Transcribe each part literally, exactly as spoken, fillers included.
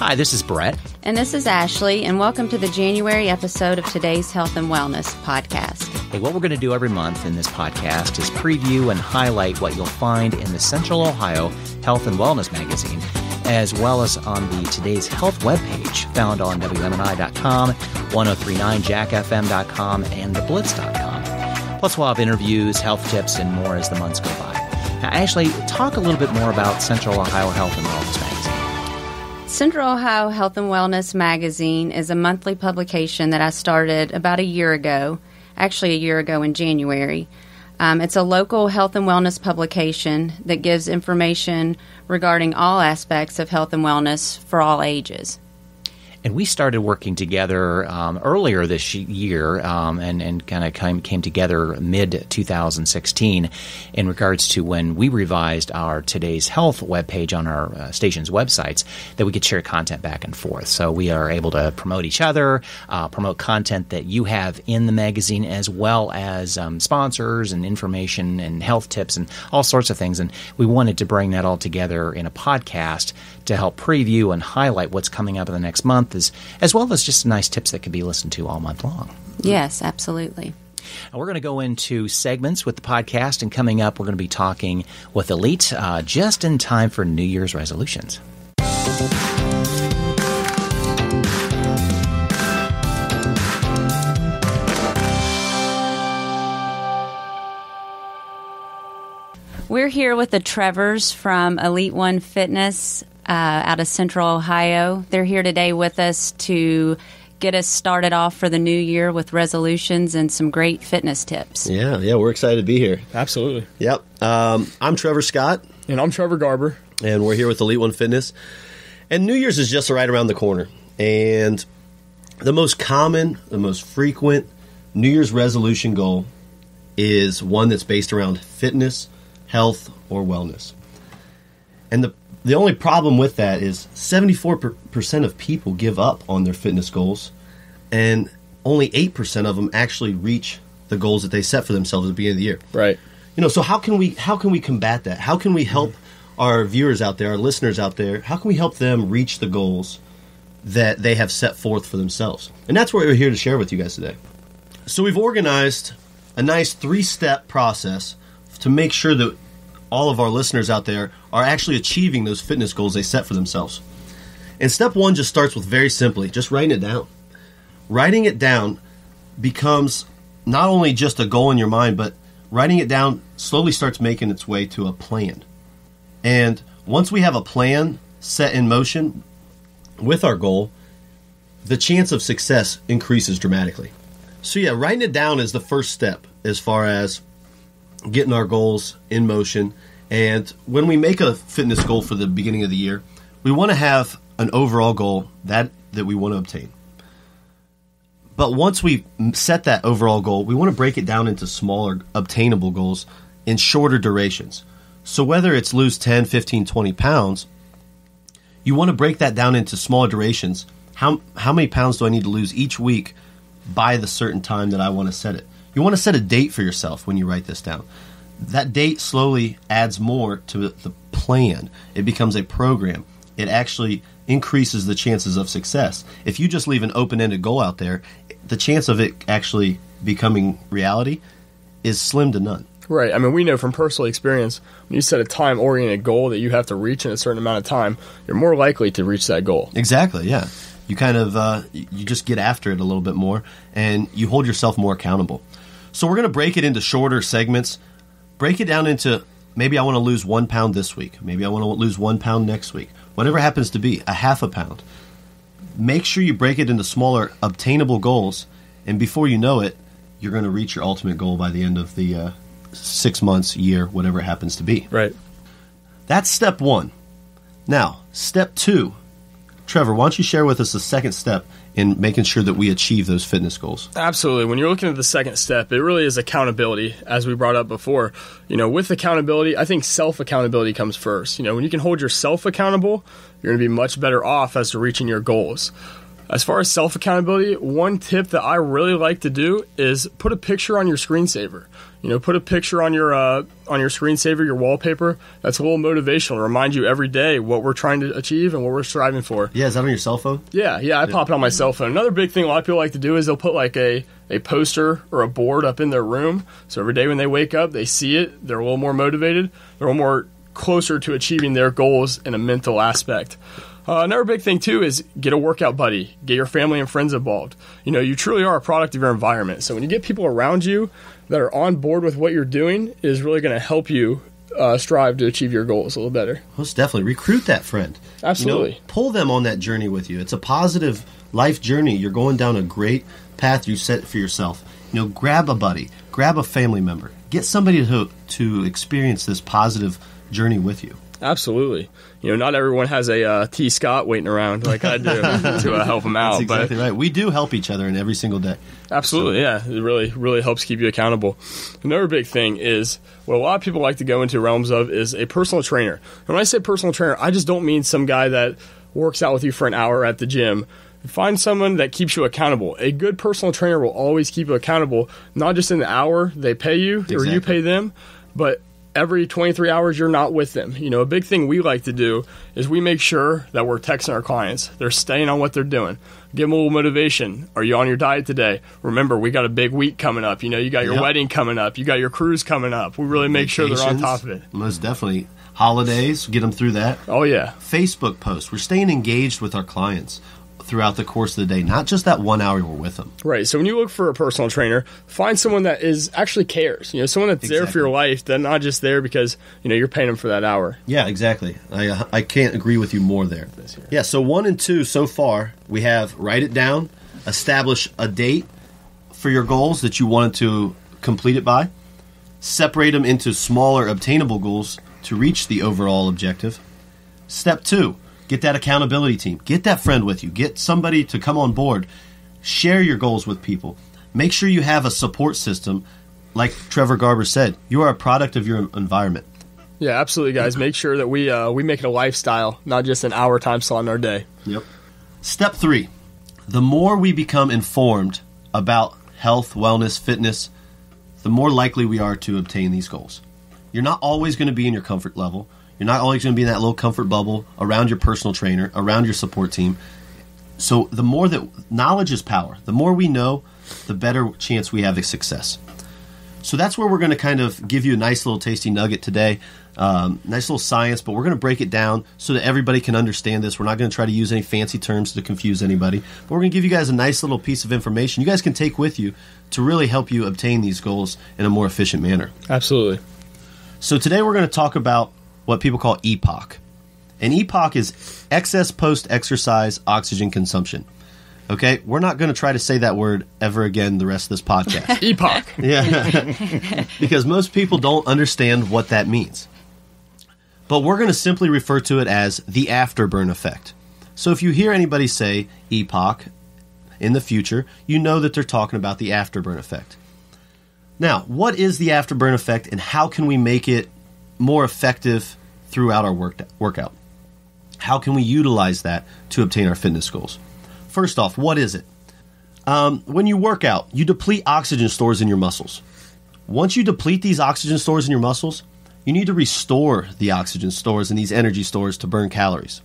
Hi, this is Brett. And this is Ashley, and welcome to the January episode of today's Health and Wellness Podcast. Hey, what we're going to do every month in this podcast is preview and highlight what you'll find in the Central Ohio Health and Wellness Magazine, as well as on the Today's Health webpage, found on W M N I dot com, ten thirty-nine jack f m dot com, and the blitz dot com. Plus, we'll have interviews, health tips, and more as the months go by. Now, Ashley, talk a little bit more about Central Ohio Health and Wellness Magazine. Central Ohio Health and Wellness Magazine is a monthly publication that I started about a year ago, actually a year ago in January. Um, it's a local health and wellness publication that gives information regarding all aspects of health and wellness for all ages. And we started working together um, earlier this year um, and, and kind of came, came together mid twenty sixteen in regards to when we revised our Today's Health webpage on our uh, station's websites that we could share content back and forth. So we are able to promote each other, uh, promote content that you have in the magazine, as well as um, sponsors and information and health tips and all sorts of things. And we wanted to bring that all together in a podcast to help preview and highlight what's coming up in the next month, as, as well as just nice tips that can be listened to all month long. Yes, absolutely. Now we're going to go into segments with the podcast, and coming up, we're going to be talking with Elite uh, just in time for New Year's resolutions. We're here with the Trevors from Elite One Fitness Uh, out of Central Ohio. They're here today with us to get us started off for the new year with resolutions and some great fitness tips. Yeah, yeah, we're excited to be here. Absolutely. Yep. Um, I'm Trevor Scott. And I'm Trevor Garber. And we're here with Elite One Fitness. And New Year's is just right around the corner. And the most common, the most frequent New Year's resolution goal is one that's based around fitness, health, or wellness. And the The only problem with that is seventy-four percent of people give up on their fitness goals, and only eight percent of them actually reach the goals that they set for themselves at the beginning of the year. Right. You know, so how can we how can we combat that? How can we help mm-hmm. our viewers out there, our listeners out there, how can we help them reach the goals that they have set forth for themselves? And that's what we're here to share with you guys today. So we've organized a nice three-step process to make sure that all of our listeners out there are actually achieving those fitness goals they set for themselves. And step one just starts with very simply, just writing it down. Writing it down becomes not only just a goal in your mind, but writing it down slowly starts making its way to a plan. And once we have a plan set in motion with our goal, the chance of success increases dramatically. So yeah, writing it down is the first step as far as getting our goals in motion. And when we make a fitness goal for the beginning of the year, we want to have an overall goal that, that we want to obtain. But once we set that overall goal, we want to break it down into smaller obtainable goals in shorter durations. So whether it's lose ten, fifteen, twenty pounds, you want to break that down into smaller durations. How, how many pounds do I need to lose each week by the certain time that I want to set it? You want to set a date for yourself when you write this down. That date slowly adds more to the plan. It becomes a program. It actually increases the chances of success. If you just leave an open-ended goal out there, the chance of it actually becoming reality is slim to none. Right. I mean, we know from personal experience, when you set a time-oriented goal that you have to reach in a certain amount of time, you're more likely to reach that goal. Exactly, yeah. You kind of uh, you just get after it a little bit more, and you hold yourself more accountable. So we're going to break it into shorter segments, break it down into maybe I want to lose one pound this week. Maybe I want to lose one pound next week, whatever happens to be, a half a pound. Make sure you break it into smaller, obtainable goals, and before you know it, you're going to reach your ultimate goal by the end of the uh, six months, year, whatever it happens to be. Right. That's step one. Now, step two. Trevor, why don't you share with us the second step in making sure that we achieve those fitness goals? Absolutely. When you're looking at the second step, it really is accountability, as we brought up before. You know, with accountability, I think self-accountability comes first. You know, when you can hold yourself accountable, you're going to be much better off as to reaching your goals. As far as self-accountability, one tip that I really like to do is put a picture on your screensaver. You know, put a picture on your uh, on your screensaver, your wallpaper. That's a little motivational. Remind you every day what we're trying to achieve and what we're striving for. Yeah, is that on your cell phone? Yeah, yeah, I yeah. pop it on my cell phone. Another big thing a lot of people like to do is they'll put like a, a poster or a board up in their room. So every day when they wake up, they see it. They're a little more motivated. They're a little more closer to achieving their goals in a mental aspect. Uh, another big thing, too, is get a workout buddy. Get your family and friends involved. You know, you truly are a product of your environment. So when you get people around you that are on board with what you're doing, it is really going to help you uh, strive to achieve your goals a little better. Most definitely. Recruit that friend. Absolutely. You know, pull them on that journey with you. It's a positive life journey. You're going down a great path you set for yourself. You know, grab a buddy. Grab a family member. Get somebody to, to experience this positive journey with you. Absolutely. You know, not everyone has a uh, T. Scott waiting around like I do to uh, help them out. That's exactly but, right. We do help each other in every single day. Absolutely, so. yeah. It really, really helps keep you accountable. Another big thing is what a lot of people like to go into realms of is a personal trainer. And when I say personal trainer, I just don't mean some guy that works out with you for an hour at the gym. Find someone that keeps you accountable. A good personal trainer will always keep you accountable, not just in the hour they pay you exactly. or you pay them, but every twenty-three hours you're not with them. You know, a big thing we like to do is we make sure that we're texting our clients. They're staying on what they're doing. Give them a little motivation. Are you on your diet today? Remember, we got a big week coming up. You know, you got your yep. wedding coming up. You got your cruise coming up. We really make Vacations, sure they're on top of it. Most definitely. Holidays, get them through that. Oh, yeah. Facebook posts. We're staying engaged with our clients throughout the course of the day, not just that one hour we're with them. Right. So when you look for a personal trainer, find someone that is actually cares. You know, someone that's exactly. there for your life. They're not just there because, you know, you're paying them for that hour. Yeah, exactly. I uh, I can't agree with you more there. Yeah. So one and two so far, we have write it down, establish a date for your goals that you wanted to complete it by, separate them into smaller obtainable goals to reach the overall objective. Step two. Get that accountability team. Get that friend with you. Get somebody to come on board. Share your goals with people. Make sure you have a support system. Like Trevor Garber said, you are a product of your environment. Yeah, absolutely, guys. Make sure that we uh, we make it a lifestyle, not just an hour time slot in our day. Yep. Step three, the more we become informed about health, wellness, fitness, the more likely we are to obtain these goals. You're not always going to be in your comfort level. You're not always going to be in that little comfort bubble around your personal trainer, around your support team. So the more that knowledge is power, the more we know, the better chance we have of success. So that's where we're going to kind of give you a nice little tasty nugget today, um, nice little science, but we're going to break it down so that everybody can understand this. We're not going to try to use any fancy terms to confuse anybody, but we're going to give you guys a nice little piece of information you guys can take with you to really help you obtain these goals in a more efficient manner. Absolutely. So today we're going to talk about what people call E P O C. And E P O C is excess post-exercise oxygen consumption. Okay? We're not going to try to say that word ever again the rest of this podcast. E P O C. Yeah. Because most people don't understand what that means. But we're going to simply refer to it as the afterburn effect. So if you hear anybody say E P O C in the future, you know that they're talking about the afterburn effect. Now, what is the afterburn effect and how can we make it more effective throughout our workout? How can we utilize that to obtain our fitness goals? First off, what is it? Um, when you work out, you deplete oxygen stores in your muscles. Once you deplete these oxygen stores in your muscles, you need to restore the oxygen stores and these energy stores to burn calories.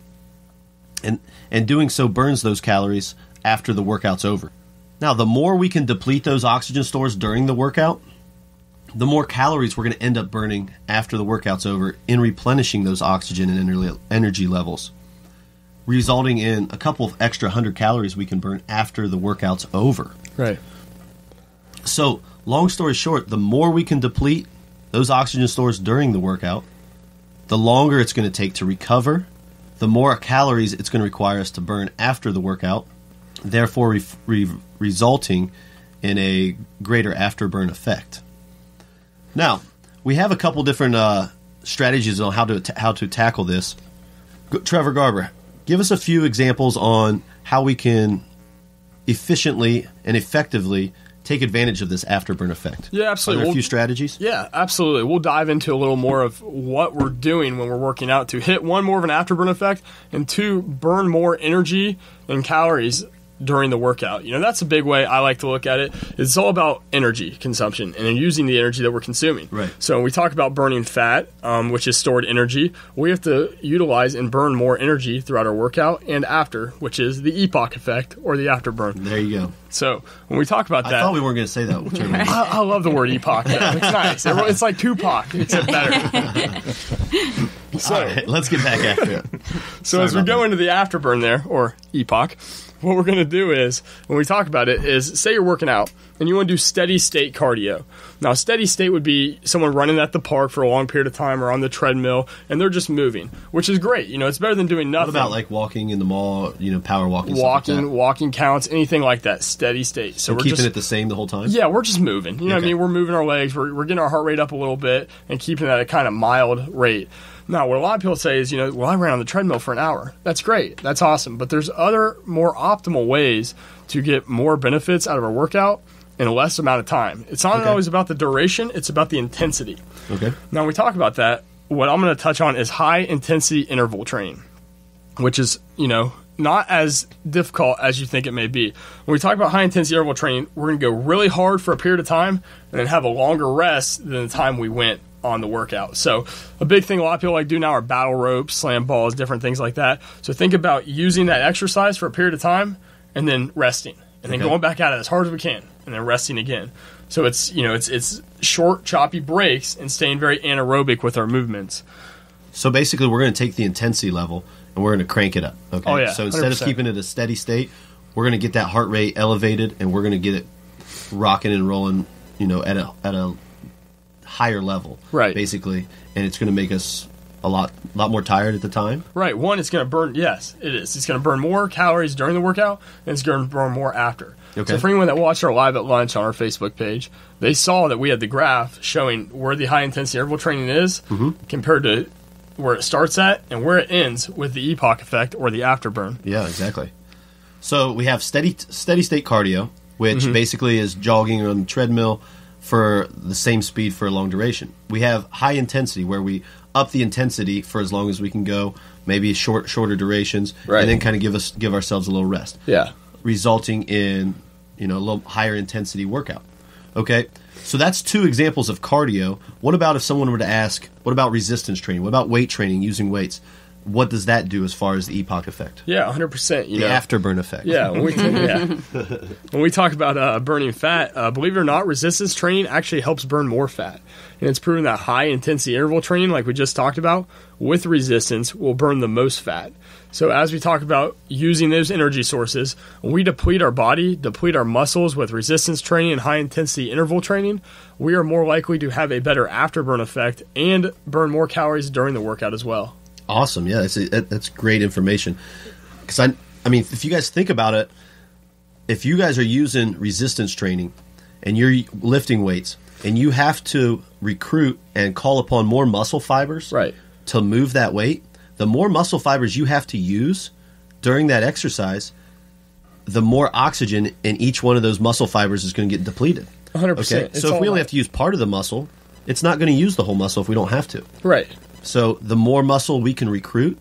And, and doing so burns those calories after the workout's over. Now, the more we can deplete those oxygen stores during the workout, the more calories we're going to end up burning after the workout's over in replenishing those oxygen and energy levels, resulting in a couple of extra hundred calories we can burn after the workout's over. Right. So, long story short, the more we can deplete those oxygen stores during the workout, the longer it's going to take to recover, the more calories it's going to require us to burn after the workout, therefore re- re- resulting in a greater afterburn effect. Now, we have a couple different uh, strategies on how to t- how to tackle this. G- Trevor Garber, give us a few examples on how we can efficiently and effectively take advantage of this afterburn effect. Yeah, absolutely. Are there a we'll, few strategies? Yeah, absolutely. We'll dive into a little more of what we're doing when we're working out to hit, one, more of an afterburn effect, and two, burn more energy and calories during the workout. You know, that's a big way I like to look at it. It's all about energy consumption and using the energy that we're consuming. Right. So when we talk about burning fat, um, which is stored energy, we have to utilize and burn more energy throughout our workout and after, which is the E P O C effect or the afterburn. There you go. So when we talk about that... I thought we weren't going to say that. I, I love the word E P O C. It's nice. It's like Tupac, except better. So all right, let's get back after it. So Sorry as we go that. into the afterburn there, or E P O C, what we're going to do is, when we talk about it, is say you're working out and you want to do steady state cardio. Now, steady state would be someone running at the park for a long period of time or on the treadmill, and they're just moving, which is great. You know, it's better than doing nothing. What about like walking in the mall, you know, power walking? Walking, like walking counts, anything like that, steady state. So and we're keeping just, it the same the whole time? Yeah, we're just moving. You know okay. what I mean? We're moving our legs. We're, we're getting our heart rate up a little bit and keeping it at a kind of mild rate. Now, what a lot of people say is, you know, well, I ran on the treadmill for an hour. That's great. That's awesome. But there's other more optimal ways to get more benefits out of a workout in a less amount of time. It's not okay. always about the duration. It's about the intensity. Okay. Now, when we talk about that, what I'm going to touch on is high-intensity interval training, which is, you know, not as difficult as you think it may be. When we talk about high-intensity interval training, we're going to go really hard for a period of time and then have a longer rest than the time we went on the workout. So a big thing a lot of people like do now are battle ropes, slam balls, different things like that. So think about using that exercise for a period of time and then resting and then okay. going back at it as hard as we can and then resting again. So it's, you know, it's it's short, choppy breaks and staying very anaerobic with our movements. So basically we're going to take the intensity level and we're going to crank it up. Okay. Oh, yeah, so instead one hundred percent of keeping it a steady state, we're going to get that heart rate elevated and we're going to get it rocking and rolling, you know, at a at a higher level, right? Basically, and it's going to make us a lot, lot more tired at the time, right? One, it's going to burn. Yes, it is. It's going to burn more calories during the workout, and it's going to burn more after. Okay. So for anyone that watched our live at lunch on our Facebook page, they saw that we had the graph showing where the high intensity interval training is mm-hmm. compared to where it starts at and where it ends with the E P O C effect or the afterburn. Yeah, exactly. So we have steady, steady state cardio, which mm-hmm. basically is jogging on the treadmill for the same speed for a long duration. We have high intensity where we up the intensity for as long as we can go, maybe short shorter durations, right. and then kind of give us give ourselves a little rest. Yeah. Resulting in, you know, a little higher intensity workout. Okay? So that's two examples of cardio. What about if someone were to ask, what about resistance training? What about weight training, using weights? What does that do as far as the E P O C effect? Yeah, one hundred percent. You the know. afterburn effect. Yeah. When we, t- yeah. when we talk about uh, burning fat, uh, believe it or not, resistance training actually helps burn more fat. And it's proven that high-intensity interval training, like we just talked about, with resistance will burn the most fat. So as we talk about using those energy sources, when we deplete our body, deplete our muscles with resistance training and high-intensity interval training, we are more likely to have a better afterburn effect and burn more calories during the workout as well. Awesome. Yeah, that's, that's great information. Because, I I mean, if you guys think about it, if you guys are using resistance training and you're lifting weights and you have to recruit and call upon more muscle fibers right. to move that weight, the more muscle fibers you have to use during that exercise, the more oxygen in each one of those muscle fibers is going to get depleted. one hundred percent. Okay? So if we only have to use part of the muscle, it's not going to use the whole muscle if we don't have to. Right. So the more muscle we can recruit,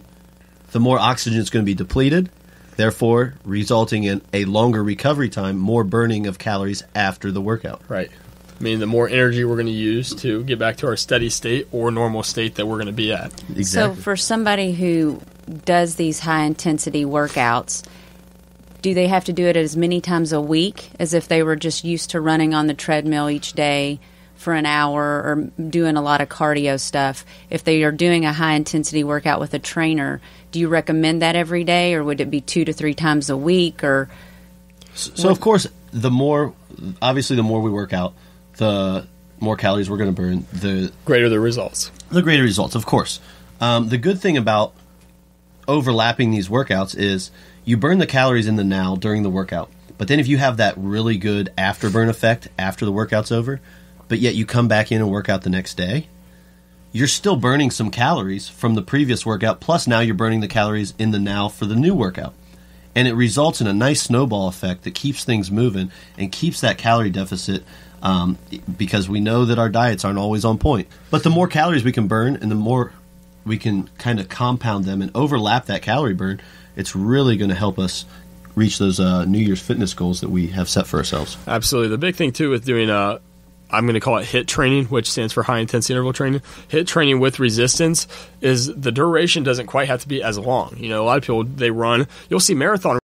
the more oxygen is going to be depleted, therefore resulting in a longer recovery time, more burning of calories after the workout. Right. I mean, the more energy we're going to use to get back to our steady state or normal state that we're going to be at. Exactly. So for somebody who does these high-intensity workouts, do they have to do it as many times a week as if they were just used to running on the treadmill each day for an hour or doing a lot of cardio stuff? If they are doing a high-intensity workout with a trainer, do you recommend that every day, or would it be two to three times a week? Or So, what? Of course, the more – obviously the more we work out, the more calories we're going to burn. The greater the results. The greater results, of course. Um, the good thing about overlapping these workouts is you burn the calories in the now during the workout, but then if you have that really good afterburn effect after the workout's over – but yet you come back in and work out the next day, you're still burning some calories from the previous workout, plus now you're burning the calories in the now for the new workout. And it results in a nice snowball effect that keeps things moving and keeps that calorie deficit um, because we know that our diets aren't always on point. But the more calories we can burn and the more we can kind of compound them and overlap that calorie burn, it's really going to help us reach those uh, New Year's fitness goals that we have set for ourselves. Absolutely. The big thing, too, with doing, uh, I'm going to call it HIIT training, which stands for high intensity interval training. HIIT training with resistance is the duration doesn't quite have to be as long. You know, a lot of people, they run, you'll see marathon